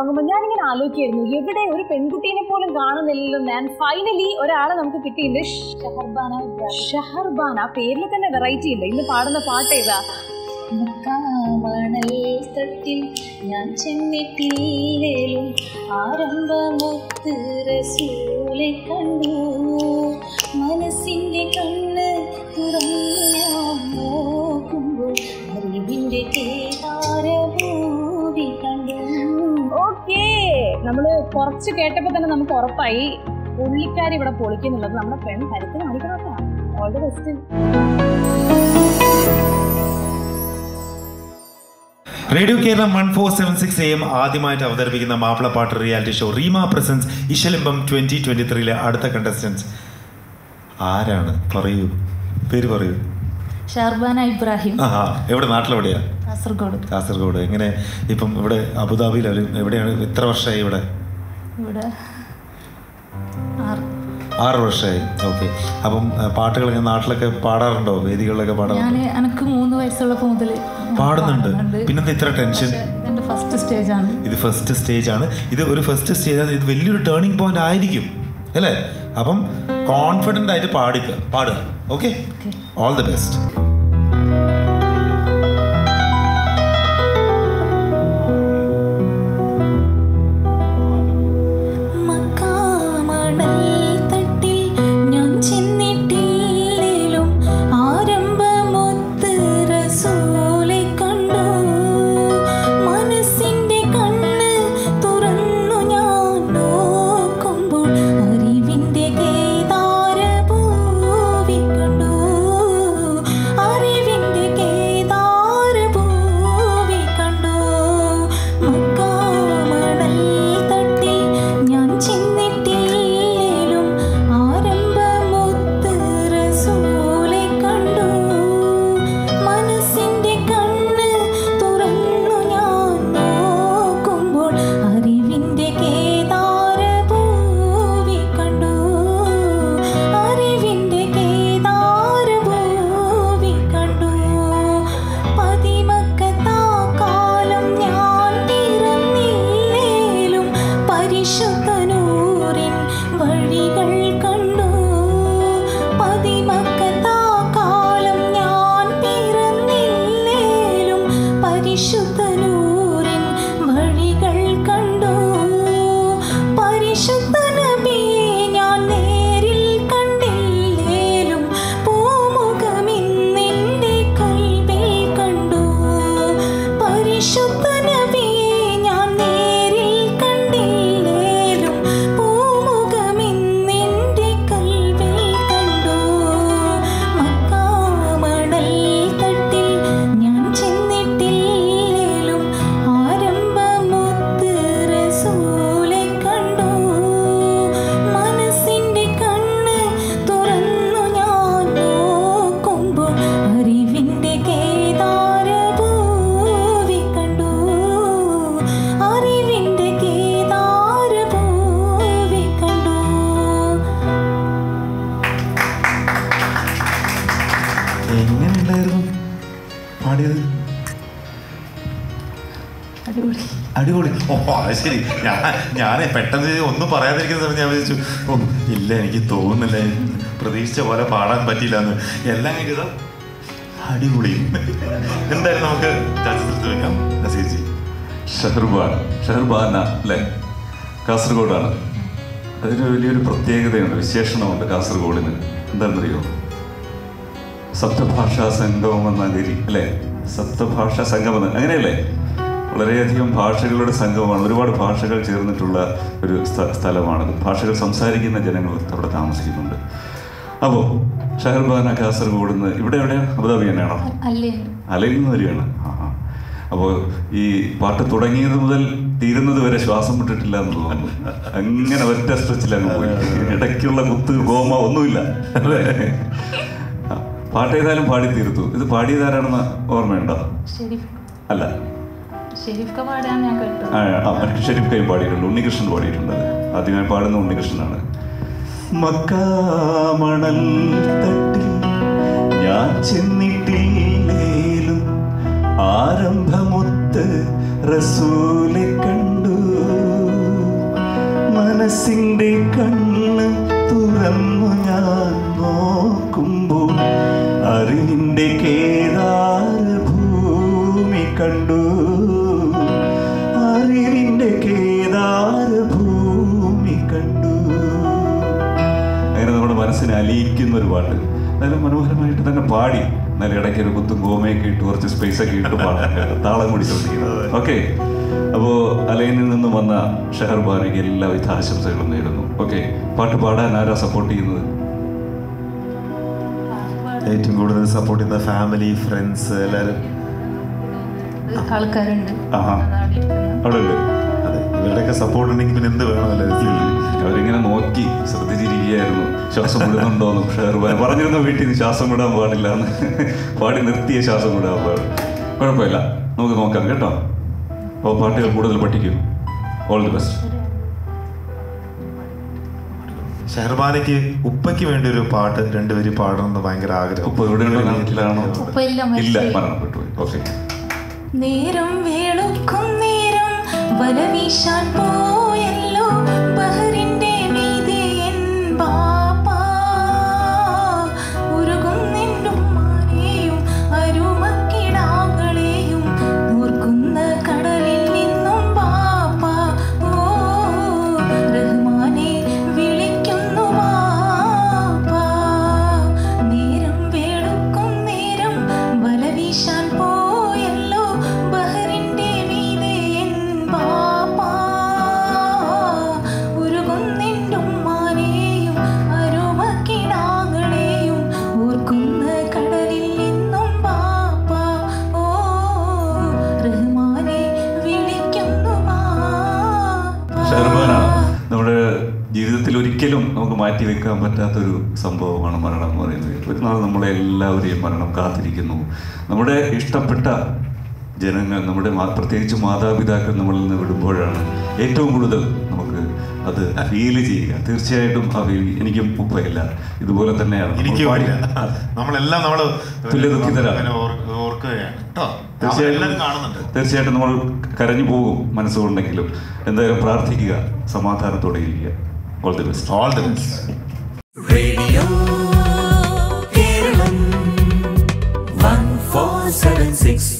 തുടങ്ങുമ്പോൾ ഞാൻ ഇങ്ങനെ ആലോചിക്കുന്നു എവിടെ ഒരു പെൺകുട്ടിയെ പോലും കാണുന്നില്ലല്ലോ ഞാൻ ഫൈനലി ഒരാളെ നമുക്ക് കിട്ടിയിട്ടുണ്ട് ഷഹർബാന പേരിൽ തന്നെ വെറൈറ്റി ഇല്ല ഇന്ന് പാടുന്ന പാട്ട് ഏതാ മണൽ തട്ടിൽ ഞാൻ ചെന്നിട്ടില്ലേലും ആരംഭമൊത്ത് റസൂലെ കണ്ടു മനസ്സിന്റെ കണ്ണ് തുറന്നു നോക്കുമ്പോൾ അറിവിന്റെ കേദാരഭൂമി കണ്ടു ഓക്കേ നമ്മൾ കുറച്ച് കേട്ടപ്പോൾ തന്നെ നമുക്ക് ഉറപ്പായി പുള്ളിക്കാരി ഇവിടെ പൊളിക്കുന്നുള്ളത് നമ്മുടെ പെൺ കരുത്തിന് മാറിക്കണതാണ് all the best radio Keralam 1476 AM ആദ്യമായിട്ട് അവതരിപ്പിക്കുന്ന മാപ്പിളപ്പാട്ട് റിയാലിറ്റി ഷോ റീമ പ്രസൻസ് ഇശലിംബം 2023-ലെ അടുത്ത കണ്ടസ്റ്റൻസ് ആരാണ് പറയൂ പേര് പറയൂ ഷർബാന ഇബ്രാഹിം ആഹാ എവിടെ നാട്ടിലെവിടെയാണ് കാസർഗോഡ് കാസർഗോഡ് എങ്ങനെ ഇപ്പം ഇവിടെ അബുദാബിയിലും എവിടെയാണ് എത്ര വർഷമായി ഇവിടെ ഇവിടെ 6 വർഷമായി ഓക്കെ അപ്പം പാട്ടുകളൊക്കെ നാട്ടിലൊക്കെ പാടാറുണ്ടോ വേദികളിലൊക്കെ പാടാറുണ്ടോ ഞാൻ എനിക്ക് 3 വയസ്സുള്ളപ്പോൾ മുതൽ പാടുന്നുണ്ട് പിന്നെന്താ ഇത്ര ടെൻഷൻ എൻ്റെ ഫസ്റ്റ് സ്റ്റേജാണ് ഇത് ഒരു ഫസ്റ്റ് സ്റ്റേജാണ് ഇത് വലിയൊരു ടേണിംഗ് പോയിന്റ് ആയിരിക്കും അല്ലേ അപ്പം കോൺഫിഡൻ്റ് ആയിട്ട് പാടുക ഓക്കെ ഓൾ ദി ബെസ്റ്റ് ശരി ഞാൻ പെട്ടെന്ന് ഒന്നും പറയാതിരിക്കുന്ന സമയത്ത് ഞാൻ വിചാരിച്ചു ഓ ഇല്ല എനിക്ക് തോന്നുന്നില്ല പ്രതീക്ഷിച്ച പോലെ പാടാൻ പറ്റിയില്ല എന്ന് എല്ലാം കഴിഞ്ഞത് അടിപൊളി എന്തായാലും നമുക്ക് രാജ്യത്തിൽ വെക്കാം നസീർജി ഷഹർബാന അല്ലേ കാസർഗോഡാണ് അതിന് വലിയൊരു പ്രത്യേകതയുണ്ട് വിശേഷണമുണ്ട് കാസർഗോഡിന് എന്താണെന്നറിയോ സപ്തഭാഷാ സംഗമം എന്ന ഗിരി അല്ലേ സപ്തഭാഷാ സംഗമം അങ്ങനെയല്ലേ വളരെയധികം ഭാഷകളുടെ സംഗമമാണ് ഒരുപാട് ഭാഷകൾ ചേർന്നിട്ടുള്ള ഒരു സ്ഥലമാണത് ഭാഷകൾ സംസാരിക്കുന്ന ജനങ്ങൾ അവിടെ താമസിക്കുന്നുണ്ട് അപ്പോൾ ഷഹർബാന കാസർഗോഡ് നിന്ന് ഇവിടെ എവിടെയാണ് അബുദാബി തന്നെയാണോ അലയിൽ നിന്ന് വരികയാണ് ആ ആ അപ്പോൾ ഈ പാട്ട് തുടങ്ങിയത് മുതൽ തീരുന്നത് വരെ ശ്വാസം വിട്ടിട്ടില്ല എന്ന് തോന്നുന്നു അങ്ങനെ ഒറ്റ സ്ട്രെച്ചിലങ്ങ് പോയി ഇടയ്ക്കുള്ള കുത്ത് ഗോമ ഒന്നുമില്ല അല്ലേ പാട്ടേതായാലും പാടി തീർത്തു ഇത് പാടിയതാരാണെന്ന് ഓർമ്മയുണ്ടോ അല്ല ഷെരീഫ് കൈ പാടിയിട്ടുണ്ട് ഉണ്ണികൃഷ്ണൻ പാടിയിട്ടുണ്ട് ആദ്യമായി പാടുന്ന ഉണ്ണികൃഷ്ണനാണ് മക്കാമണൽ തട്ടി ഞാൻ ചെന്നിട്ടില്ലേലും ആരംഭമൊത്ത് റസൂലെ കണ്ടു മനസ്സിന്റെ കണ്ണ് തുറന്നു ഞാൻ നോക്കുമ്പോൾ അറിവിന്റെ കേദാര ഭൂമി കണ്ടു, അറിവിന്റെ കേദാര ഭൂമി കണ്ടു. അങ്ങനെ നമ്മുടെ മനസ്സിനെ അലിയിക്കുന്ന ഒരു പാട്ട് നല്ല മനോഹരമായിട്ട് തന്നെ പാടി, നല്ല ഇടയ്ക്കൊരു കുത്തും ഗോമയൊക്കെ ഇട്ട് കുറച്ച് സ്പേസൊക്കെ ഇട്ട് പാടാൻ താളം കുടിച്ചോണ്ടിരിക്കുന്നത്. ഓക്കെ, അപ്പോൾ അലൈനിൽ നിന്നും വന്ന ഷെഹർബാനയ്ക്ക് എല്ലാവിധ ആശംസകളും നേരുന്നു. ഓക്കെ, പാട്ട് പാടാൻ ആരാ സപ്പോർട്ട് ചെയ്യുന്നത്? ഏറ്റവും കൂടുതൽ സപ്പോർട്ട് ചെയ്യുന്ന ഫാമിലി, ഫ്രണ്ട്സ് എല്ലാവരും ആൾക്കാരുണ്ട്. അവിടെ അതെ, ഇവരുടെയൊക്കെ സപ്പോർട്ട് ഉണ്ടെങ്കിൽ പിന്നെ എന്ത് വേണമല്ലോ. അവരിങ്ങനെ നോക്കി ശ്രദ്ധിച്ചിരിക്കുകയായിരുന്നു, ശ്വാസം വിടുന്നുണ്ടോന്നും. ഷെഹർബാൻ പറഞ്ഞിരുന്ന വീട്ടിൽ നിന്ന് ശ്വാസം വിടാൻ പാടില്ല എന്ന്, പാടി നിർത്തിയ ശ്വാസം വിടാൻ പാടില്ല. കുഴപ്പമില്ല, നമുക്ക് നോക്കാം കേട്ടോ. അപ്പോൾ പാട്ടുകൾ കൂടുതൽ പഠിക്കും. All the best. ഷെഹർബാനയ്ക്ക് ഉപ്പയ്ക്ക് വേണ്ടി ഒരു പാട്ട് രണ്ടുപേരും പാടണമെന്ന് ഭയങ്കര ആഗ്രഹം. ഉപ്പ എവിടെയാണോ? ഇല്ല, മരണപ്പെട്ടു. ഓക്കെ. നേരം വേളുക്കും നേരം വല വീശാൻ പോയല്ലോ ബഹറിന്റെ മീതെ എൻ പാപ്പ ഉരുകും നിന്നുമാരെയും അരുമക്കിടാങ്ങളെയും ഓർക്കുന്ന കടലിൽ നിന്നും പാപ്പ ഓ റഹ്മാനെ വിളിക്കുന്നു പാപ്പ. നേരം വേളുക്കും നേരം വല വീശാൻ ഒരിക്കലും നമുക്ക് മാറ്റി വെക്കാൻ പറ്റാത്തൊരു സംഭവമാണ് മരണം എന്ന് പറയുന്നത്. ഒരു നാൾ നമ്മളെ എല്ലാവരെയും മരണം കാത്തിരിക്കുന്നു. നമ്മുടെ ഇഷ്ടപ്പെട്ട ജനങ്ങൾ, നമ്മുടെ പ്രത്യേകിച്ച് മാതാപിതാക്കൾ നമ്മളിൽ നിന്ന് വിടുമ്പോഴാണ് ഏറ്റവും കൂടുതൽ നമുക്ക് അത് ഫീൽ ചെയ്യുക. തീർച്ചയായിട്ടും ആ ഫീൽ എനിക്കും ഉപ്പയില്ല, ഇതുപോലെ തന്നെയാണ്. തീർച്ചയായിട്ടും നമ്മൾ കരഞ്ഞു പോകും മനസ്സുകൊണ്ടെങ്കിലും. എന്തായാലും പ്രാർത്ഥിക്കുക, സമാധാനത്തോടെ ഇരിക്കുക. All the best. All the best. Radio Keralam 1476.